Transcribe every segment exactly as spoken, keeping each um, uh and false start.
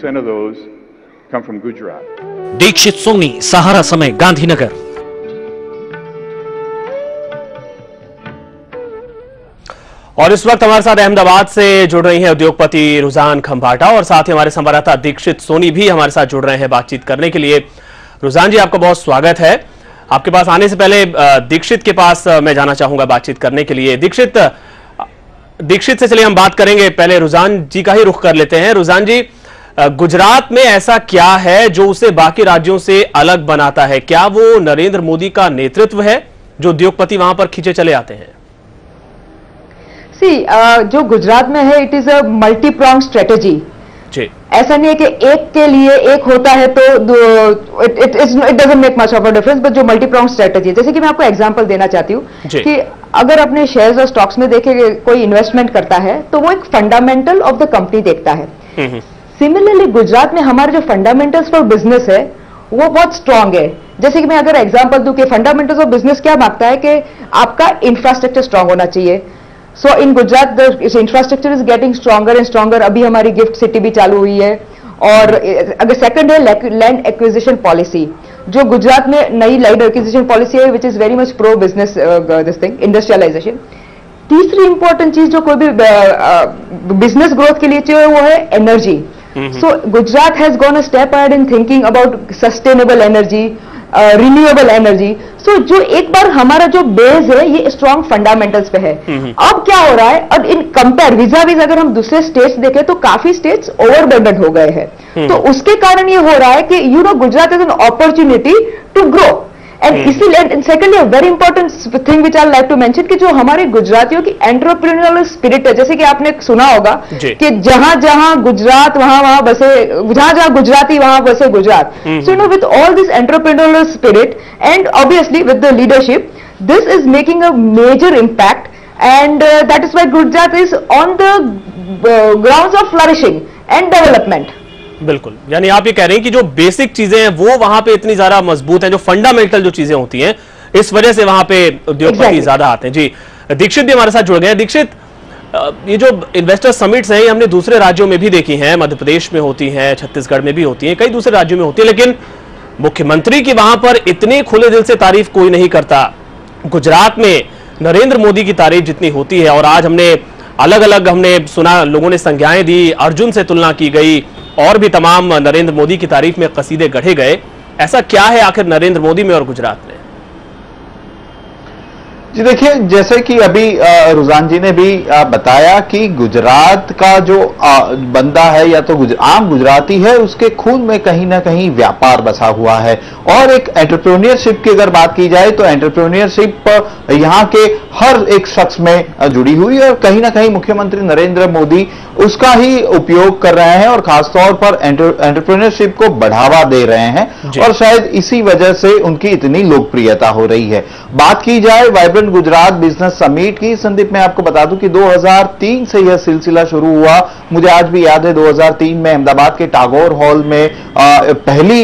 ten percent of those come from Gujarat. Dixit Soni, सहारा समय, गांधीनगर। और इस वक्त हमारे साथ अहमदाबाद से जुड़ रही हैं उद्योगपति रुज़ान खंभाटा और साथ ही हमारे संवाददाता दीक्षित सोनी भी हमारे साथ जुड़ रहे हैं बातचीत करने के लिए। रुज़ान जी, आपका बहुत स्वागत है। आपके पास आने से पहले दीक्षित के पास मैं जाना चाहूंगा बातचीत करने के लिए। दीक्षित दीक्षित से चलिए हम बात करेंगे, पहले रुज़ान जी का ही रुख कर लेते हैं। रुज़ान जी, गुजरात में ऐसा क्या है जो उसे बाकी राज्यों से अलग बनाता है? क्या वो नरेंद्र मोदी का नेतृत्व है जो उद्योगपति वहां पर खींचे चले आते हैं? See, uh, जो गुजरात में है, it is a multi prong strategy. ऐसा नहीं है कि एक के लिए एक होता है तो it it it doesn't make much of a difference, but जो मल्टी प्रॉन्ग स्ट्रेटेजी, जैसे कि मैं आपको एग्जांपल देना चाहती हूँ कि अगर अपने शेयर्स और स्टॉक्स में देखे कोई इन्वेस्टमेंट करता है तो वो एक फंडामेंटल ऑफ द कंपनी देखता है। सिमिलरली गुजरात में हमारे जो फंडामेंटल्स फॉर बिजनेस है वो बहुत स्ट्रांग है। जैसे कि मैं अगर एग्जाम्पल दूं कि फंडामेंटल्स ऑफ बिजनेस क्या मांगता है कि आपका इंफ्रास्ट्रक्चर स्ट्रांग होना चाहिए। So in Gujarat the infrastructure is getting stronger and stronger. अभी हमारी गिफ्ट सिटी भी चालू हुई है। और अगर सेकंड है लैंड एक्विजिशन पॉलिसी, जो गुजरात में नई लैंड एक्विजिशन पॉलिसी है which is very much pro business this thing industrialisation. तीसरी इंपॉर्टेंट चीज जो कोई भी बिजनेस uh, ग्रोथ के लिए चाहिए वो है energy. So Gujarat has gone a step ahead in thinking about sustainable energy, renewable energy. So जो एक बार हमारा जो बेस है ये स्ट्रॉन्ग फंडामेंटल्स पे है। अब क्या हो रहा है, और इन कंपेयर विजा विज अगर हम दूसरे स्टेट्स देखें तो काफी स्टेट्स ओवरबर्डन हो गए हैं। तो उसके कारण ये हो रहा है कि you know Gujarat is an opportunity to grow. And इसीलिए second very important thing which I like to mention कि जो हमारे गुजरातियों की एंटरप्रेन्योरियल स्पिरिट है, जैसे कि आपने सुना होगा कि जहां जहां गुजरात वहां वहां बसे, जहां जहां गुजराती वहां बसे Gujarat. So you know with all this entrepreneurial spirit and obviously with the leadership, this is making a major impact and that is why Gujarat is on the ground of flourishing and development. बिल्कुल, यानी आप ये कह रहे हैं कि जो basic चीजें हैं वो वहां पे इतनी ज्यादा मजबूत हैं, जो फंडामेंटल जो चीजें होती हैं इस वजह से वहां पे उद्योगपति exactly. ज्यादा आते हैं। जी, दीक्षित जी हमारे साथ जुड़ गए हैं। दीक्षित, ये जो इन्वेस्टर समिट्स हैं ये हमने दूसरे राज्यों में भी देखी हैं, मध्य प्रदेश में होती हैं, छत्तीसगढ़ में भी होती हैं, कई दूसरे राज्यों में होती है, लेकिन मुख्यमंत्री की वहां पर इतनी खुले दिल से तारीफ कोई नहीं करता। गुजरात में नरेंद्र मोदी की तारीफ जितनी होती है, और आज हमने अलग अलग हमने सुना, लोगों ने संज्ञाएं दी, अर्जुन से तुलना की गई और भी तमाम नरेंद्र मोदी की तारीफ में कसीदे गढ़े गए। ऐसा क्या है आखिर नरेंद्र मोदी में और गुजरात में? जी देखिए, जैसे कि अभी रुज़ान जी ने भी बताया कि गुजरात का जो बंदा है या तो आम गुजराती है, उसके खून में कहीं ना कहीं व्यापार बसा हुआ है। और एक एंटरप्रेन्योरशिप की अगर बात की जाए तो एंटरप्रेन्योरशिप यहाँ के हर एक शख्स में जुड़ी हुई है, और कहीं ना कहीं मुख्यमंत्री नरेंद्र मोदी उसका ही उपयोग कर रहे हैं और खासतौर पर एंटरप्रेन्योरशिप को बढ़ावा दे रहे हैं, और शायद इसी वजह से उनकी इतनी लोकप्रियता हो रही है। बात की जाए वाइब्रेंट गुजरात बिजनेस समिट की, संदीप मैं आपको बता दूं कि दो हज़ार तीन से यह सिलसिला शुरू हुआ। मुझे आज भी याद है दो हज़ार तीन में अहमदाबाद के टागोर हॉल में आ, पहली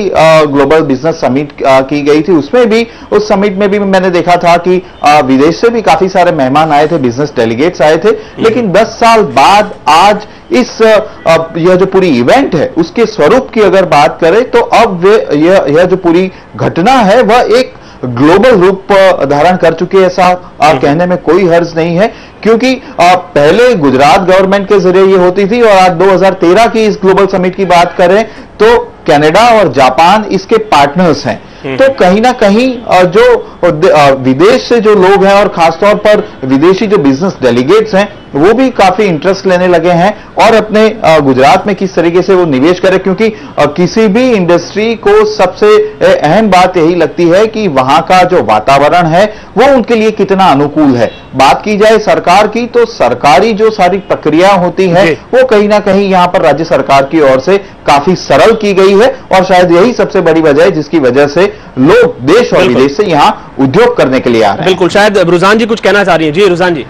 ग्लोबल बिजनेस समिट की गई थी। उसमें भी उस समिट में भी मैंने देखा था कि आ, विदेश से भी काफी सारे मेहमान आए थे, बिजनेस डेलीगेट्स आए थे। लेकिन दस साल बाद आज इस यह जो पूरी इवेंट है उसके स्वरूप की अगर बात करें तो अब वे यह, यह जो पूरी घटना है वह एक ग्लोबल रूप धारण कर चुके, ऐसा कहने में कोई हर्ज नहीं है, क्योंकि पहले गुजरात गवर्नमेंट के जरिए ये होती थी। और आज दो हज़ार तेरह की इस ग्लोबल समिट की बात करें तो कनाडा और जापान इसके पार्टनर्स हैं, तो कहीं ना कहीं जो विदेश से जो लोग हैं और खासतौर पर विदेशी जो बिजनेस डेलीगेट्स हैं वो भी काफी इंटरेस्ट लेने लगे हैं और अपने गुजरात में किस तरीके से वो निवेश करें, क्योंकि किसी भी इंडस्ट्री को सबसे अहम बात यही लगती है कि वहां का जो वातावरण है वो उनके लिए कितना अनुकूल है। बात की जाए सरकार की तो सरकारी जो सारी प्रक्रिया होती है वो कहीं ना कहीं यहाँ पर राज्य सरकार की ओर से काफी सरल की गई है, और शायद यही सबसे बड़ी वजह है जिसकी वजह से लोग देश और विदेश से यहाँ उद्योग करने के लिए आ रहे हैं। बिल्कुल, शायद रुज़ान जी कुछ कहना चाह रही है। जी रुज़ान जी,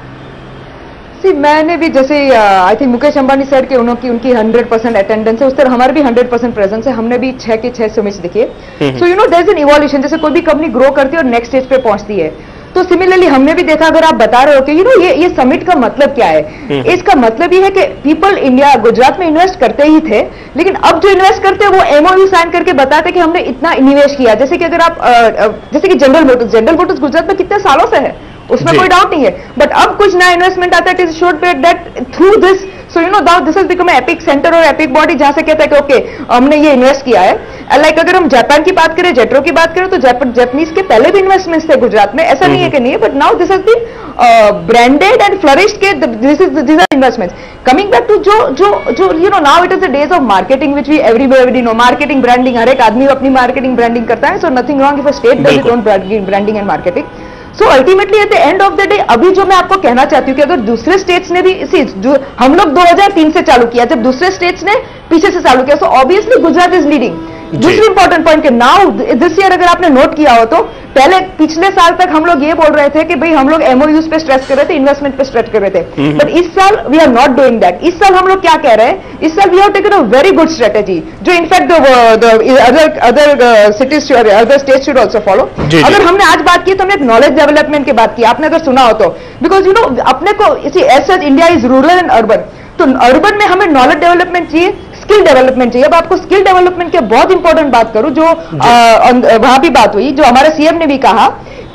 सी मैंने भी जैसे I think Mukesh Ambani sir के उनकी उनकी हंड्रेड परसेंट अटेंडेंस है, उस तरह हमारे भी हंड्रेड परसेंट प्रेजेंस है। हमने भी छह के छह समिट्स दिखे। So you know there is an evolution, जैसे कोई भी कंपनी ग्रो करती है और नेक्स्ट स्टेज पे पहुंचती है। तो सिमिलरली हमने भी देखा, अगर आप बता रहे हो कि यू नो ये ये समिट का मतलब क्या है, इसका मतलब ये है कि पीपल इंडिया गुजरात में इन्वेस्ट करते ही थे, लेकिन अब जो इन्वेस्ट करते हैं वो एमओयू साइन करके बताते कि हमने इतना निवेश किया। जैसे कि अगर आप आ, आ, जैसे कि General Motors General Motors Gujarat में कितने सालों से है, उसमें कोई डाउट नहीं है, बट अब कुछ नया इन्वेस्टमेंट आता है, it is showed that through this so you know that this has become epic centre और एपिक बॉडी, जहां से कहता है कि ओके okay, हमने ये इन्वेस्ट किया है। लाइक अगर हम जापान की बात करें, जेट्रो की बात करें, तो जापानीज के पहले भी इन्वेस्टमेंट्स थे गुजरात में, ऐसा नहीं है कि नहीं, but now this has been branded and flourished के this is this are investments. Coming back to जो जो जो you know now it is the days of marketing which we everybody know, marketing branding, हर एक आदमी अपनी marketing branding करता है, so nothing wrong if a state does it own branding and marketing. So ultimately at the end of the day अभी जो मैं आपको कहना चाहती हूँ कि अगर दूसरे स्टेट्स ने भी इसी, हम लोग दो हज़ार तीन से चालू किया जब दूसरे स्टेट्स ने पीछे से चालू किया, so obviously Gujarat is leading. दूसरी इंपॉर्टेंट पॉइंट के नाउ दिस ईयर अगर आपने नोट किया हो तो पहले पिछले साल तक हम लोग ये बोल रहे थे कि भाई हम लोग एमओयूज पे स्ट्रेस कर रहे थे, इन्वेस्टमेंट पे स्ट्रेस कर रहे थे, बट इस साल we are not doing that. इस साल हम लोग क्या कह रहे हैं, इस साल we have taken a very good strategy जो in fact other other cities other state should also follow. अगर हमने आज बात की तो हमने एक नॉलेज डेवलपमेंट की बात की, आपने अगर सुना हो तो, बिकॉज यू नो अपने को इसी as such India is rural and urban, तो अर्बन में हमें नॉलेज डेवलपमेंट चाहिए, स्किल डेवलपमेंट चाहिए। अब आपको स्किल डेवलपमेंट के बहुत इंपॉर्टेंट बात करूं जो वहां भी बात हुई, जो हमारे सीएम ने भी कहा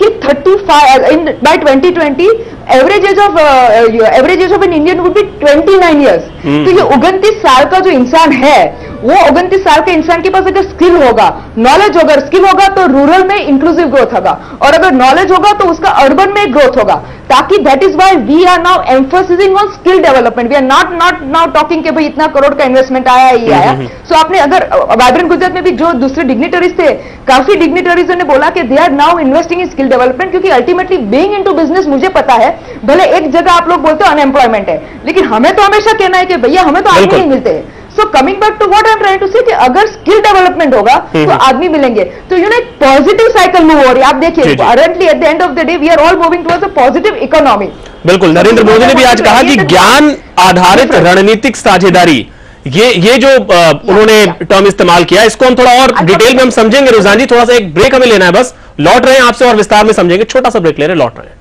कि पैंतीस in by twenty twenty average age of average age of an Indian would be उनतीस इयर्स। तो ये उनतीस साल का जो इंसान है, वो उनतीस साल के इंसान के पास अगर स्किल होगा, नॉलेज होगा, स्किल होगा तो रूरल में इंक्लूसिव ग्रोथ होगा, और अगर नॉलेज होगा तो उसका अर्बन में ग्रोथ होगा। ताकि that is why we are now emphasising on skill development, we are not not now talking के भाई इतना करोड़ का इन्वेस्टमेंट आया ये आया। सो आपने अगर वाइब्रेंट गुजरात में भी जो दूसरे डिग्नेटरीज थे, काफी डिग्नेटरीजों ने बोला कि they are now investing in skill development, क्योंकि अल्टीमेटली बीइंग इनटू बिजनेस मुझे पता है, भले एक जगह आप लोग बोलते हो अनएम्प्लॉयमेंट है, लेकिन हमें तो हमेशा कहना है कि भैया हमें तो आदमी नहीं मिलते हैं। So coming back to what I am trying to say कि अगर स्किल डेवलपमेंट होगा तो आदमी मिलेंगे, तो यू नो एक पॉजिटिव साइकिल मूव हो रही है। आप देखिए currently at the end of the day we are all moving towards a positive economy. बिल्कुल, नरेंद्र मोदी ने भी आज कहा कि ज्ञान आधारित रणनीतिक साझेदारी, ये ये जो आ, उन्होंने टर्म इस्तेमाल किया, इसको हम थोड़ा और डिटेल में हम समझेंगे। रुझान जी, थोड़ा सा एक ब्रेक हमें लेना है, बस लौट रहे हैं आपसे और विस्तार में समझेंगे। छोटा सा ब्रेक ले रहे हैं, लौट रहे हैं।